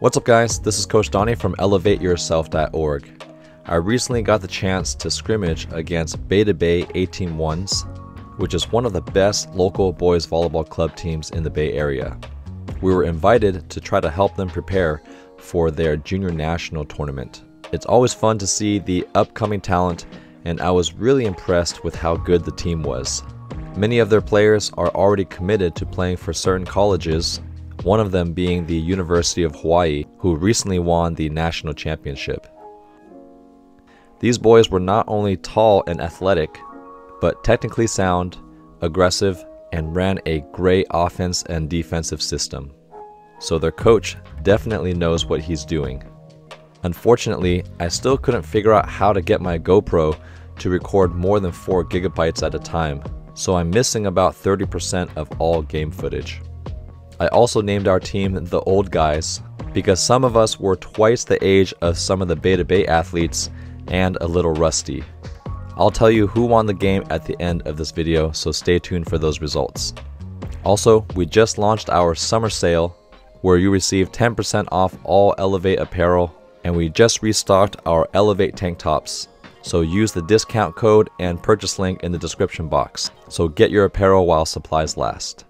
What's up guys, this is Coach Donnie from elevateyourself.org. I recently got the chance to scrimmage against Bay-to-Bay 18-1s, which is one of the best local boys volleyball club teams in the Bay Area. We were invited to try to help them prepare for their junior national tournament. It's always fun to see the upcoming talent, and I was really impressed with how good the team was. Many of their players are already committed to playing for certain colleges, one of them being the University of Hawaii, who recently won the national championship. These boys were not only tall and athletic, but technically sound, aggressive, and ran a great offense and defensive system. So their coach definitely knows what he's doing. Unfortunately, I still couldn't figure out how to get my GoPro to record more than 4 gigabytes at a time, so I'm missing about 30% of all game footage. I also named our team the Old Guys because some of us were twice the age of some of the Bay-to-Bay athletes and a little rusty. I'll tell you who won the game at the end of this video, so stay tuned for those results. Also, we just launched our summer sale where you receive 10% off all Elevate apparel, and we just restocked our Elevate tank tops. So use the discount code and purchase link in the description box. So get your apparel while supplies last.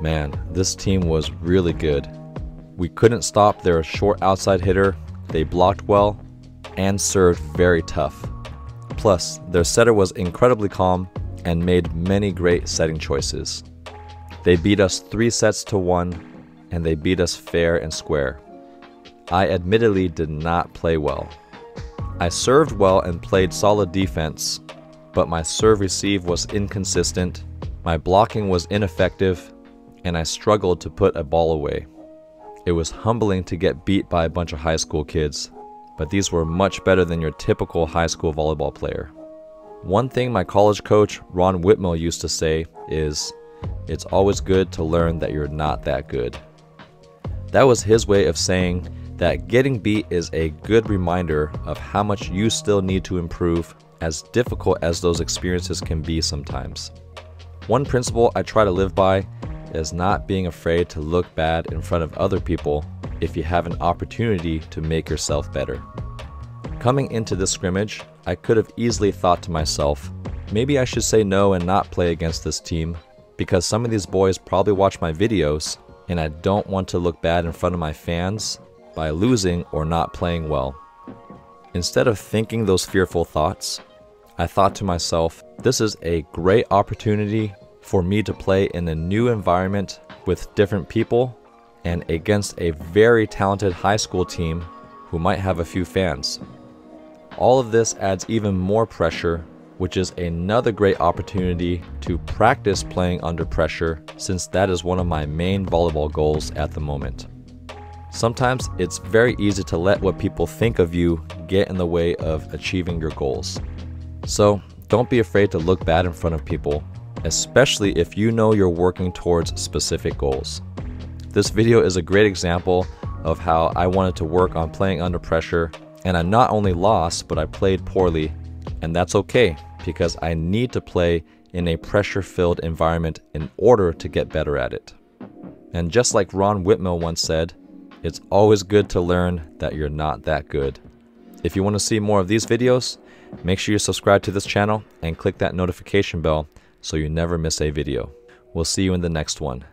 Man, this team was really good. We couldn't stop their short outside hitter, they blocked well, and served very tough. Plus, their setter was incredibly calm and made many great setting choices. They beat us 3-1, and they beat us fair and square. I admittedly did not play well. I served well and played solid defense, but my serve receive was inconsistent, my blocking was ineffective, and I struggled to put a ball away. It was humbling to get beat by a bunch of high school kids, but these were much better than your typical high school volleyball player. One thing my college coach, Ron Whitmell, used to say is, it's always good to learn that you're not that good. That was his way of saying that getting beat is a good reminder of how much you still need to improve, as difficult as those experiences can be sometimes. One principle I try to live by is not being afraid to look bad in front of other people if you have an opportunity to make yourself better. Coming into this scrimmage, I could have easily thought to myself, maybe I should say no and not play against this team because some of these boys probably watch my videos and I don't want to look bad in front of my fans by losing or not playing well. Instead of thinking those fearful thoughts, I thought to myself, this is a great opportunity for me to play in a new environment with different people and against a very talented high school team who might have a few fans. All of this adds even more pressure, which is another great opportunity to practice playing under pressure, since that is one of my main volleyball goals at the moment. Sometimes it's very easy to let what people think of you get in the way of achieving your goals. So don't be afraid to look bad in front of people, especially if you know you're working towards specific goals. This video is a great example of how I wanted to work on playing under pressure, and I not only lost, but I played poorly, and that's okay because I need to play in a pressure-filled environment in order to get better at it. And just like Ron Whitmell once said, it's always good to learn that you're not that good. If you want to see more of these videos, make sure you subscribe to this channel and click that notification bell so you never miss a video. We'll see you in the next one.